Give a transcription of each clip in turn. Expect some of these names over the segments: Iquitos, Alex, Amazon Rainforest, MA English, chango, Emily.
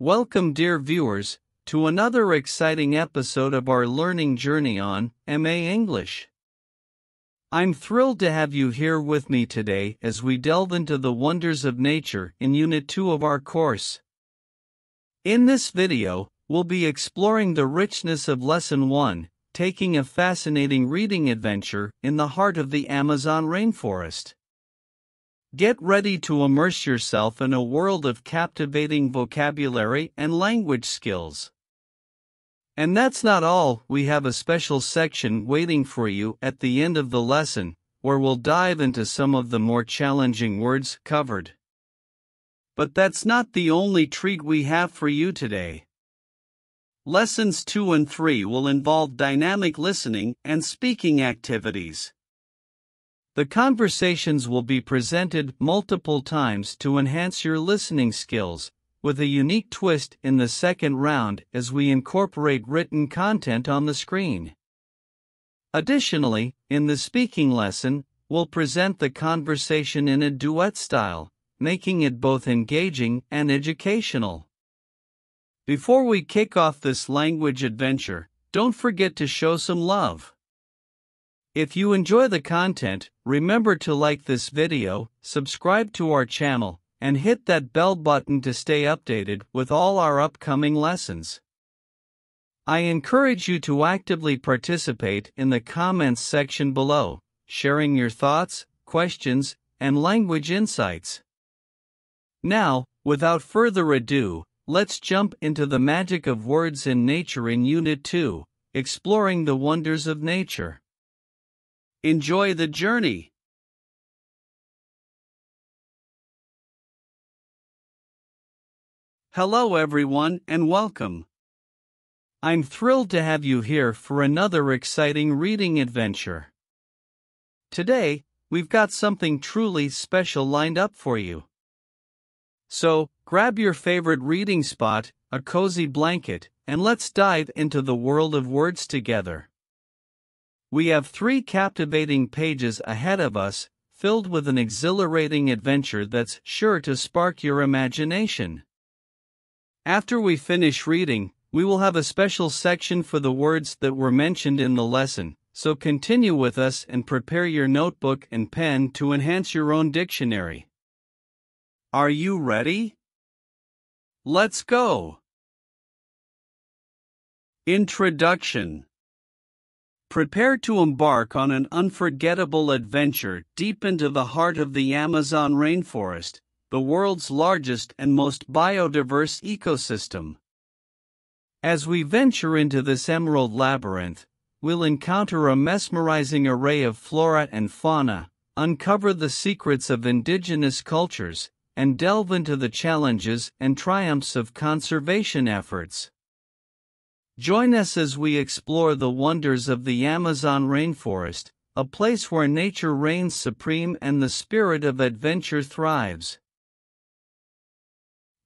Welcome, dear viewers, to another exciting episode of our learning journey on MA English. I'm thrilled to have you here with me today as we delve into the wonders of nature in Unit 2 of our course. In this video, we'll be exploring the richness of Lesson 1, taking a fascinating reading adventure in the heart of the Amazon rainforest. Get ready to immerse yourself in a world of captivating vocabulary and language skills. And that's not all, we have a special section waiting for you at the end of the lesson, where we'll dive into some of the more challenging words covered. But that's not the only treat we have for you today. Lessons 2 and 3 will involve dynamic listening and speaking activities. The conversations will be presented multiple times to enhance your listening skills, with a unique twist in the second round as we incorporate written content on the screen. Additionally, in the speaking lesson, we'll present the conversation in a duet style, making it both engaging and educational. Before we kick off this language adventure, don't forget to show some love. If you enjoy the content, remember to like this video, subscribe to our channel, and hit that bell button to stay updated with all our upcoming lessons. I encourage you to actively participate in the comments section below, sharing your thoughts, questions, and language insights. Now, without further ado, let's jump into the magic of words in nature in Unit 2, exploring the wonders of nature. Enjoy the journey! Hello everyone and welcome. I'm thrilled to have you here for another exciting reading adventure. Today, we've got something truly special lined up for you. So, grab your favorite reading spot, a cozy blanket, and let's dive into the world of words together. We have three captivating pages ahead of us, filled with an exhilarating adventure that's sure to spark your imagination. After we finish reading, we will have a special section for the words that were mentioned in the lesson, so continue with us and prepare your notebook and pen to enhance your own dictionary. Are you ready? Let's go! Introduction. Prepare to embark on an unforgettable adventure deep into the heart of the Amazon rainforest, the world's largest and most biodiverse ecosystem. As we venture into this emerald labyrinth, we'll encounter a mesmerizing array of flora and fauna, uncover the secrets of indigenous cultures, and delve into the challenges and triumphs of conservation efforts. Join us as we explore the wonders of the Amazon rainforest, a place where nature reigns supreme and the spirit of adventure thrives.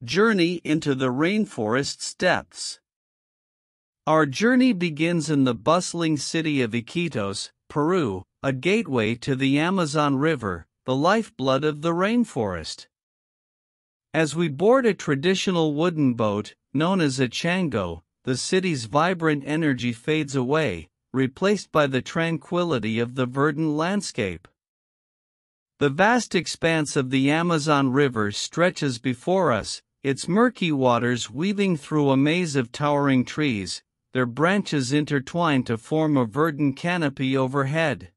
Journey into the rainforest's depths. Our journey begins in the bustling city of Iquitos, Peru, a gateway to the Amazon River, the lifeblood of the rainforest. As we board a traditional wooden boat, known as a chango, the city's vibrant energy fades away, replaced by the tranquility of the verdant landscape. The vast expanse of the Amazon River stretches before us, its murky waters weaving through a maze of towering trees, their branches intertwined to form a verdant canopy overhead.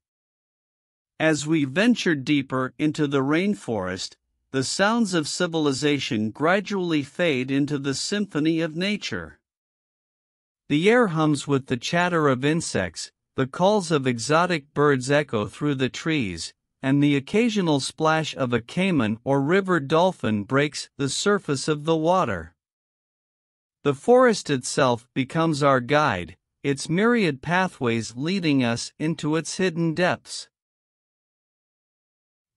As we venture deeper into the rainforest, the sounds of civilization gradually fade into the symphony of nature. The air hums with the chatter of insects, the calls of exotic birds echo through the trees, and the occasional splash of a caiman or river dolphin breaks the surface of the water. The forest itself becomes our guide, its myriad pathways leading us into its hidden depths.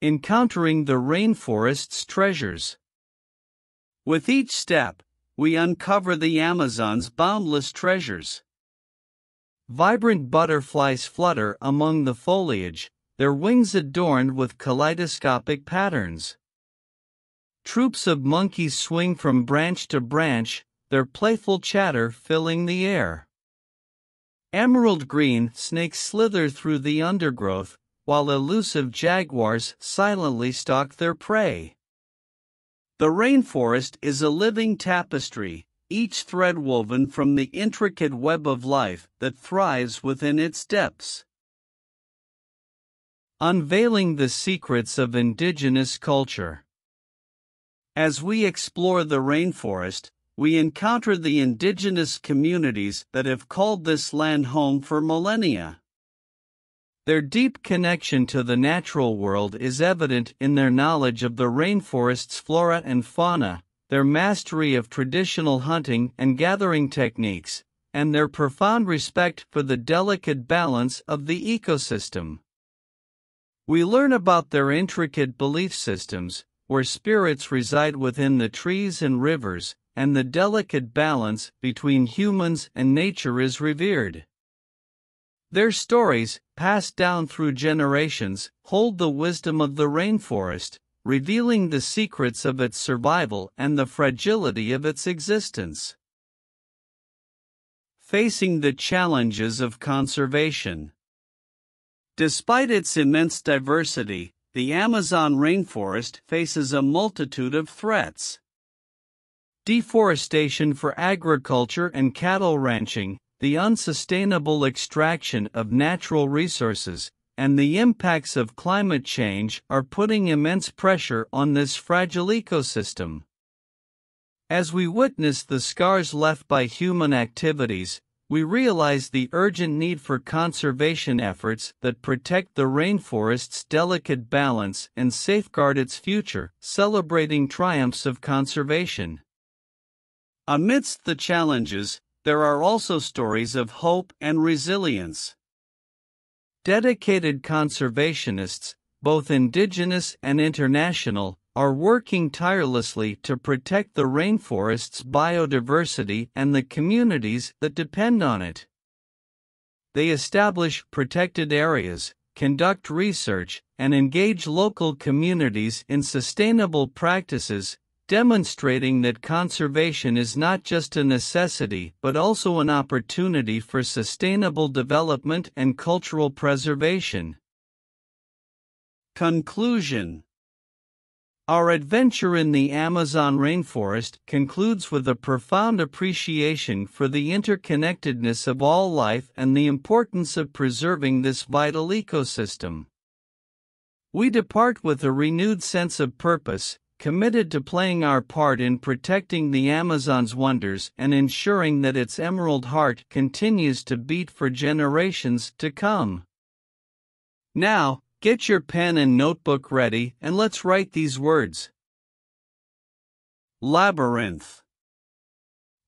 Encountering the rainforest's treasures. With each step, we uncover the Amazon's boundless treasures. Vibrant butterflies flutter among the foliage, their wings adorned with kaleidoscopic patterns. Troops of monkeys swing from branch to branch, their playful chatter filling the air. Emerald green snakes slither through the undergrowth, while elusive jaguars silently stalk their prey. The rainforest is a living tapestry, each thread woven from the intricate web of life that thrives within its depths. Unveiling the secrets of indigenous culture. As we explore the rainforest, we encounter the indigenous communities that have called this land home for millennia. Their deep connection to the natural world is evident in their knowledge of the rainforest's flora and fauna, their mastery of traditional hunting and gathering techniques, and their profound respect for the delicate balance of the ecosystem. We learn about their intricate belief systems, where spirits reside within the trees and rivers, and the delicate balance between humans and nature is revered. Their stories, passed down through generations, hold the wisdom of the rainforest, revealing the secrets of its survival and the fragility of its existence. Facing the challenges of conservation. Despite its immense diversity, the Amazon rainforest faces a multitude of threats. Deforestation for agriculture and cattle ranching, the unsustainable extraction of natural resources, and the impacts of climate change are putting immense pressure on this fragile ecosystem. As we witness the scars left by human activities, we realize the urgent need for conservation efforts that protect the rainforest's delicate balance and safeguard its future, celebrating triumphs of conservation. Amidst the challenges, there are also stories of hope and resilience. Dedicated conservationists, both indigenous and international, are working tirelessly to protect the rainforest's biodiversity and the communities that depend on it. They establish protected areas, conduct research, and engage local communities in sustainable practices, demonstrating that conservation is not just a necessity but also an opportunity for sustainable development and cultural preservation. Conclusion. Our adventure in the Amazon rainforest concludes with a profound appreciation for the interconnectedness of all life and the importance of preserving this vital ecosystem. We depart with a renewed sense of purpose, committed to playing our part in protecting the Amazon's wonders and ensuring that its emerald heart continues to beat for generations to come. Now, get your pen and notebook ready and let's write these words. Labyrinth.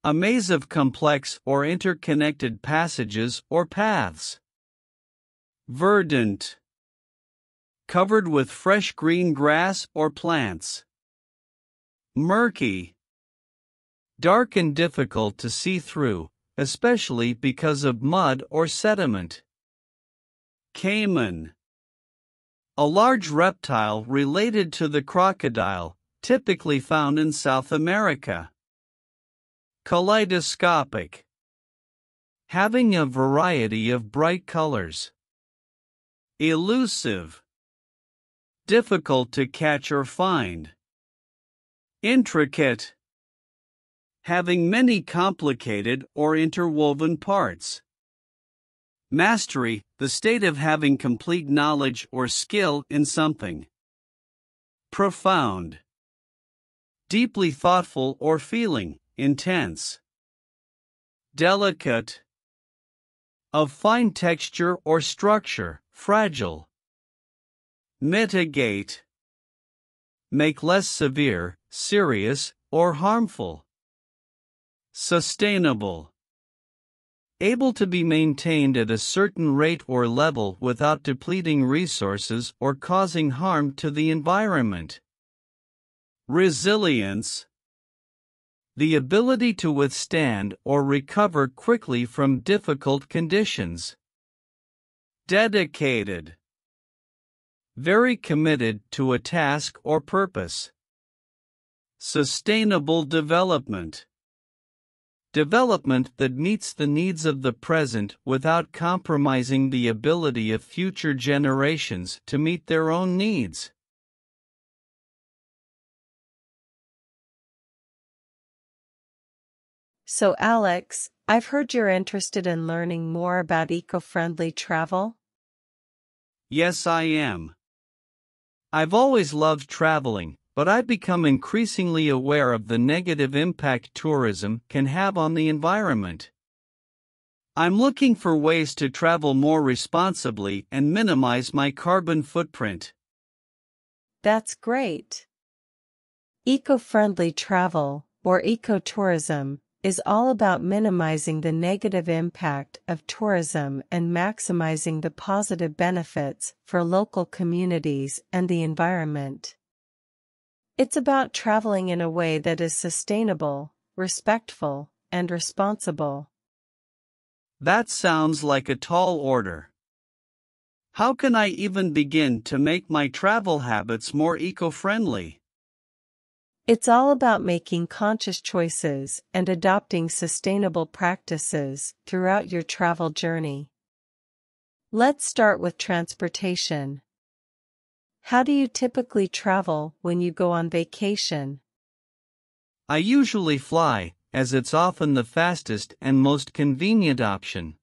A maze of complex or interconnected passages or paths. Verdant. Covered with fresh green grass or plants. Murky. Dark and difficult to see through, especially because of mud or sediment. Caiman. A large reptile related to the crocodile, typically found in South America. Kaleidoscopic. Having a variety of bright colors. Elusive. Difficult to catch or find. Intricate. Having many complicated or interwoven parts. Mastery, the state of having complete knowledge or skill in something. Profound. Deeply thoughtful or feeling, intense. Delicate. Of fine texture or structure, fragile. Mitigate. Make less severe, serious, or harmful. Sustainable. Able to be maintained at a certain rate or level without depleting resources or causing harm to the environment. Resilience. The ability to withstand or recover quickly from difficult conditions. Dedicated. Very committed to a task or purpose. Sustainable development. Development that meets the needs of the present without compromising the ability of future generations to meet their own needs. So Alex, I've heard you're interested in learning more about eco-friendly travel? Yes, I am. I've always loved traveling, but I've become increasingly aware of the negative impact tourism can have on the environment. I'm looking for ways to travel more responsibly and minimize my carbon footprint. That's great. Eco-friendly travel, or ecotourism, is all about minimizing the negative impact of tourism and maximizing the positive benefits for local communities and the environment. It's about traveling in a way that is sustainable, respectful, and responsible. That sounds like a tall order. How can I even begin to make my travel habits more eco-friendly? It's all about making conscious choices and adopting sustainable practices throughout your travel journey. Let's start with transportation. How do you typically travel when you go on vacation? I usually fly, as it's often the fastest and most convenient option.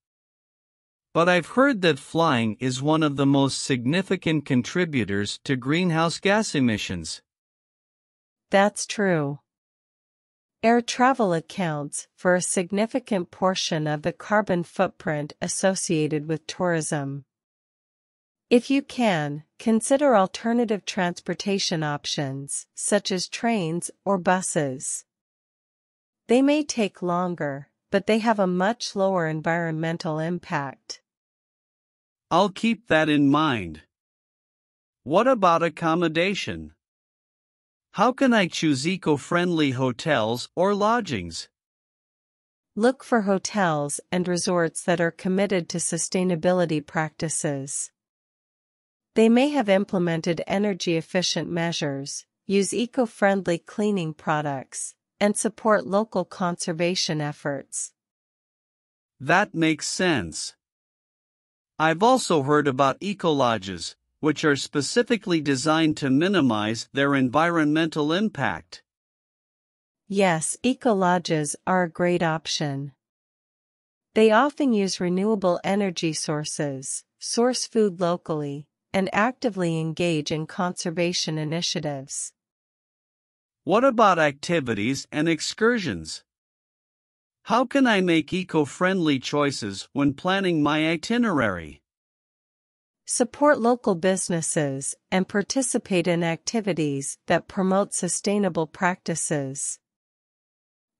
But I've heard that flying is one of the most significant contributors to greenhouse gas emissions. That's true. Air travel accounts for a significant portion of the carbon footprint associated with tourism. If you can, consider alternative transportation options, such as trains or buses. They may take longer, but they have a much lower environmental impact. I'll keep that in mind. What about accommodation? How can I choose eco-friendly hotels or lodgings? Look for hotels and resorts that are committed to sustainability practices. They may have implemented energy-efficient measures, use eco-friendly cleaning products, and support local conservation efforts. That makes sense. I've also heard about eco-lodges, which are specifically designed to minimize their environmental impact. Yes, eco-lodges are a great option. They often use renewable energy sources, source food locally, and actively engage in conservation initiatives. What about activities and excursions? How can I make eco-friendly choices when planning my itinerary? Support local businesses and participate in activities that promote sustainable practices.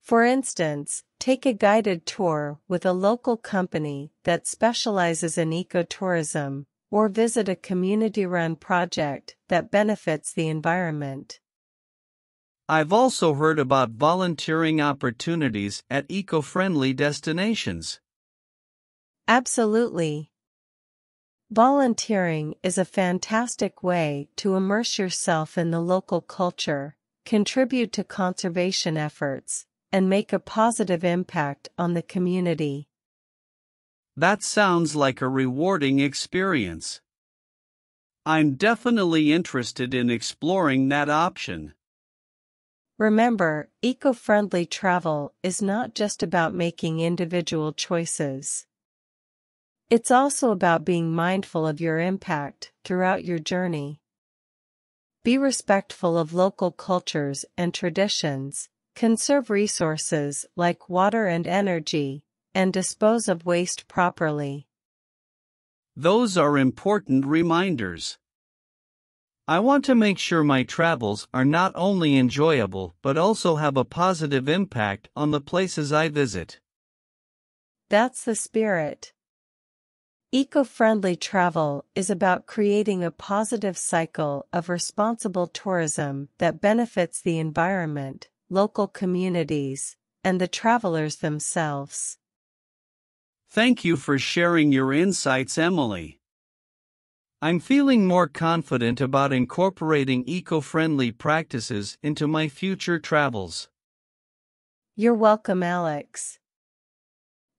For instance, take a guided tour with a local company that specializes in ecotourism, or visit a community-run project that benefits the environment. I've also heard about volunteering opportunities at eco-friendly destinations. Absolutely. Volunteering is a fantastic way to immerse yourself in the local culture, contribute to conservation efforts, and make a positive impact on the community. That sounds like a rewarding experience. I'm definitely interested in exploring that option. Remember, eco-friendly travel is not just about making individual choices. It's also about being mindful of your impact throughout your journey. Be respectful of local cultures and traditions, conserve resources like water and energy, and dispose of waste properly. Those are important reminders. I want to make sure my travels are not only enjoyable but also have a positive impact on the places I visit. That's the spirit. Eco-friendly travel is about creating a positive cycle of responsible tourism that benefits the environment, local communities, and the travelers themselves. Thank you for sharing your insights, Emily. I'm feeling more confident about incorporating eco-friendly practices into my future travels. You're welcome, Alex.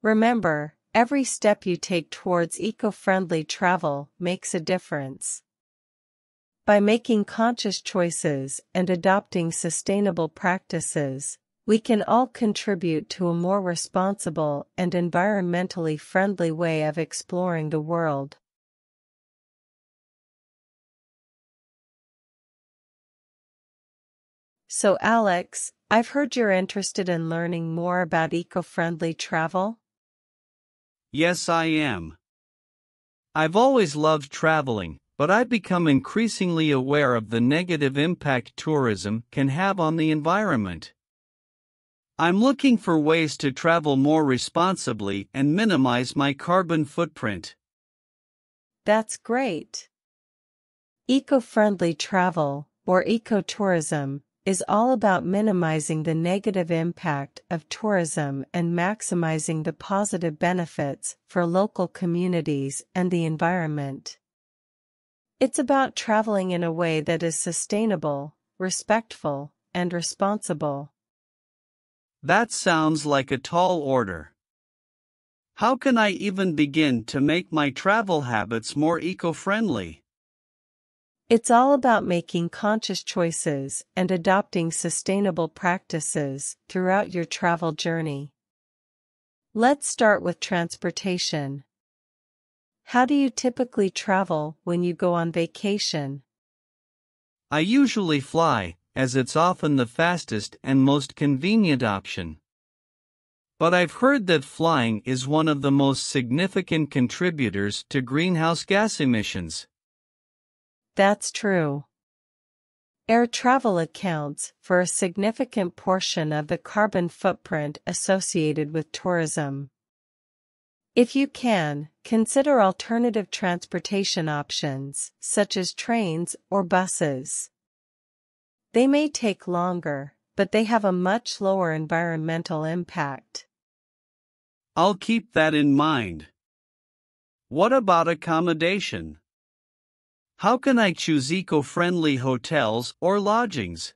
Remember, every step you take towards eco-friendly travel makes a difference. By making conscious choices and adopting sustainable practices, we can all contribute to a more responsible and environmentally friendly way of exploring the world. So Alex, I've heard you're interested in learning more about eco-friendly travel? Yes, I am. I've always loved traveling, but I've become increasingly aware of the negative impact tourism can have on the environment. I'm looking for ways to travel more responsibly and minimize my carbon footprint. That's great. Eco-friendly travel, or ecotourism, is all about minimizing the negative impact of tourism and maximizing the positive benefits for local communities and the environment. It's about traveling in a way that is sustainable, respectful, and responsible. That sounds like a tall order. How can I even begin to make my travel habits more eco-friendly? It's all about making conscious choices and adopting sustainable practices throughout your travel journey. Let's start with transportation. How do you typically travel when you go on vacation? I usually fly, as it's often the fastest and most convenient option. But I've heard that flying is one of the most significant contributors to greenhouse gas emissions. That's true. Air travel accounts for a significant portion of the carbon footprint associated with tourism. If you can, consider alternative transportation options, such as trains or buses. They may take longer, but they have a much lower environmental impact. I'll keep that in mind. What about accommodation? How can I choose eco-friendly hotels or lodgings?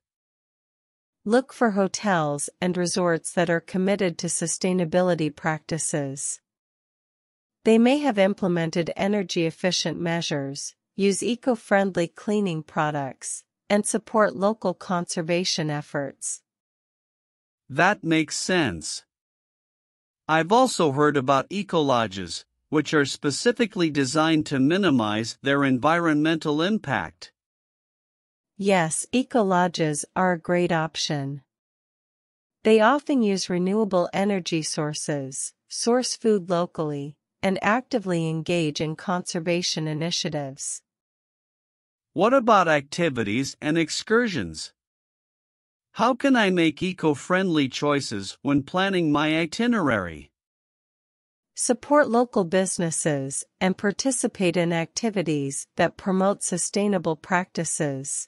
Look for hotels and resorts that are committed to sustainability practices. They may have implemented energy-efficient measures, use eco-friendly cleaning products, and support local conservation efforts. That makes sense. I've also heard about eco-lodges, which are specifically designed to minimize their environmental impact. Yes, eco-lodges are a great option. They often use renewable energy sources, source food locally, and actively engage in conservation initiatives. What about activities and excursions? How can I make eco-friendly choices when planning my itinerary? Support local businesses and participate in activities that promote sustainable practices.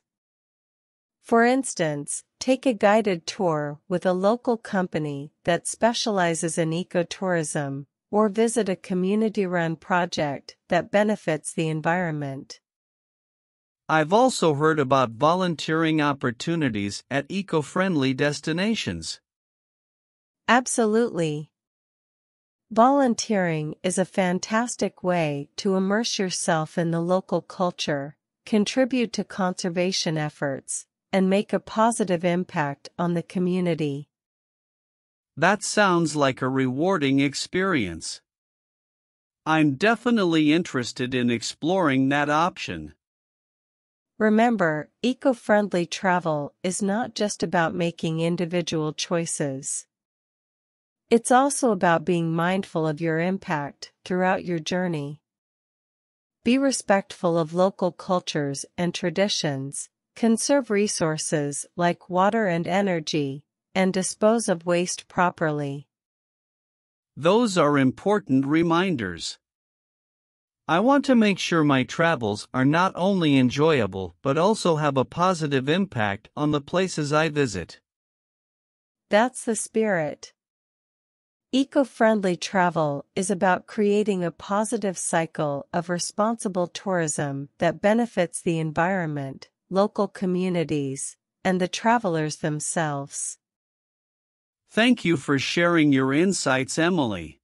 For instance, take a guided tour with a local company that specializes in ecotourism, or visit a community-run project that benefits the environment. I've also heard about volunteering opportunities at eco-friendly destinations. Absolutely. Volunteering is a fantastic way to immerse yourself in the local culture, contribute to conservation efforts, and make a positive impact on the community. That sounds like a rewarding experience. I'm definitely interested in exploring that option. Remember, eco-friendly travel is not just about making individual choices. It's also about being mindful of your impact throughout your journey. Be respectful of local cultures and traditions, conserve resources like water and energy, and dispose of waste properly. Those are important reminders. I want to make sure my travels are not only enjoyable but also have a positive impact on the places I visit. That's the spirit. Eco-friendly travel is about creating a positive cycle of responsible tourism that benefits the environment, local communities, and the travelers themselves. Thank you for sharing your insights, Emily.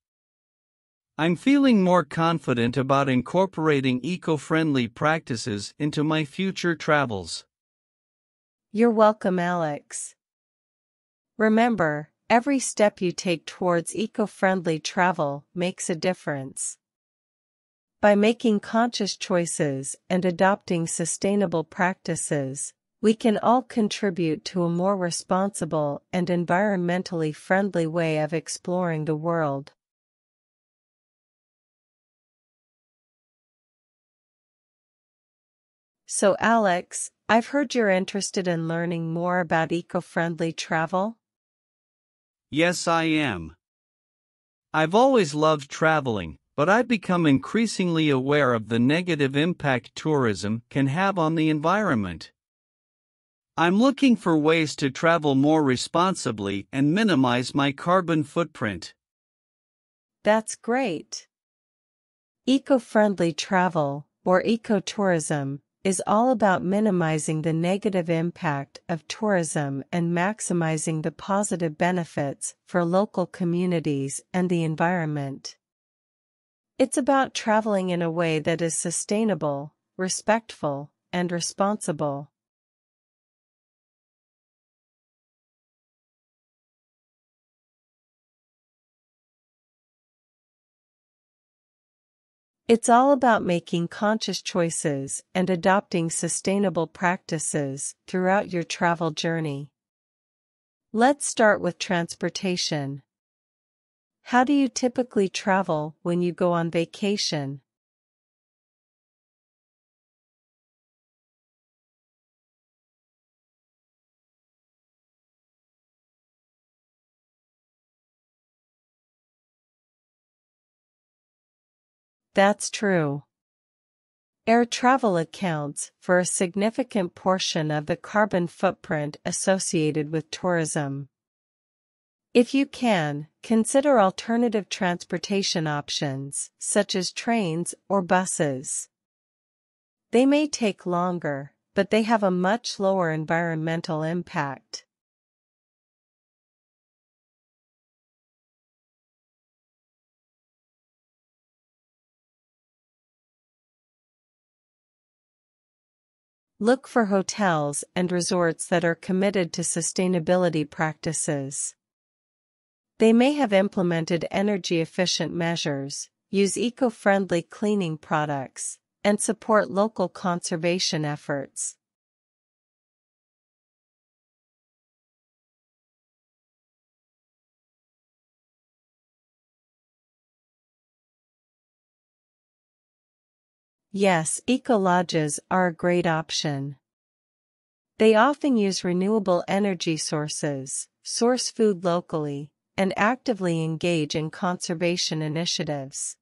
I'm feeling more confident about incorporating eco-friendly practices into my future travels. You're welcome, Alex. Remember, every step you take towards eco-friendly travel makes a difference. By making conscious choices and adopting sustainable practices, we can all contribute to a more responsible and environmentally friendly way of exploring the world. So Alex, I've heard you're interested in learning more about eco-friendly travel? Yes, I am. I've always loved traveling, but I've become increasingly aware of the negative impact tourism can have on the environment. I'm looking for ways to travel more responsibly and minimize my carbon footprint. That's great. Eco-friendly travel, or ecotourism, is all about minimizing the negative impact of tourism and maximizing the positive benefits for local communities and the environment. It's about traveling in a way that is sustainable, respectful, and responsible. It's all about making conscious choices and adopting sustainable practices throughout your travel journey. Let's start with transportation. How do you typically travel when you go on vacation? That's true. Air travel accounts for a significant portion of the carbon footprint associated with tourism. If you can, consider alternative transportation options, such as trains or buses. They may take longer, but they have a much lower environmental impact. Look for hotels and resorts that are committed to sustainability practices. They may have implemented energy-efficient measures, use eco-friendly cleaning products, and support local conservation efforts. Yes, eco-lodges are a great option. They often use renewable energy sources, source food locally, and actively engage in conservation initiatives.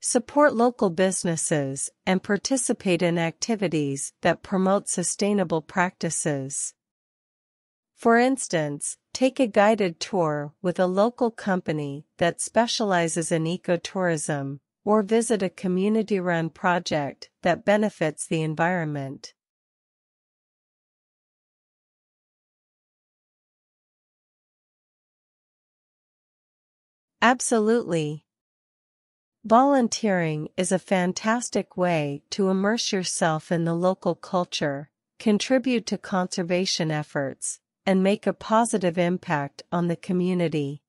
Support local businesses and participate in activities that promote sustainable practices. For instance, take a guided tour with a local company that specializes in ecotourism, or visit a community-run project that benefits the environment. Absolutely. Volunteering is a fantastic way to immerse yourself in the local culture, contribute to conservation efforts, and make a positive impact on the community.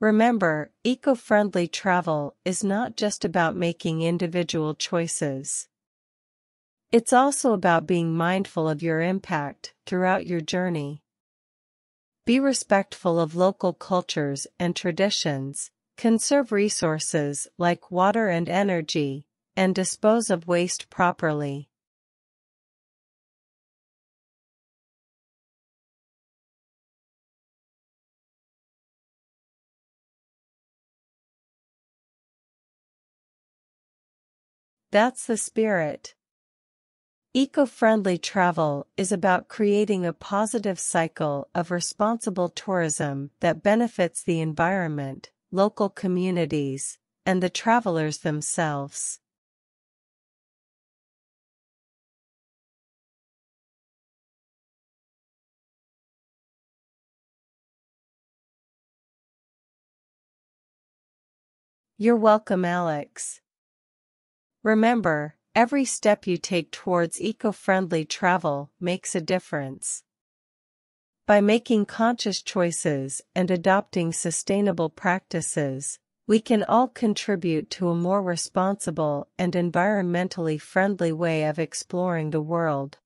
Remember, eco-friendly travel is not just about making individual choices. It's also about being mindful of your impact throughout your journey. Be respectful of local cultures and traditions. Conserve resources like water and energy, and dispose of waste properly. That's the spirit. Eco-friendly travel is about creating a positive cycle of responsible tourism that benefits the environment, local communities, and the travelers themselves. You're welcome, Alex. Remember, every step you take towards eco-friendly travel makes a difference. By making conscious choices and adopting sustainable practices, we can all contribute to a more responsible and environmentally friendly way of exploring the world.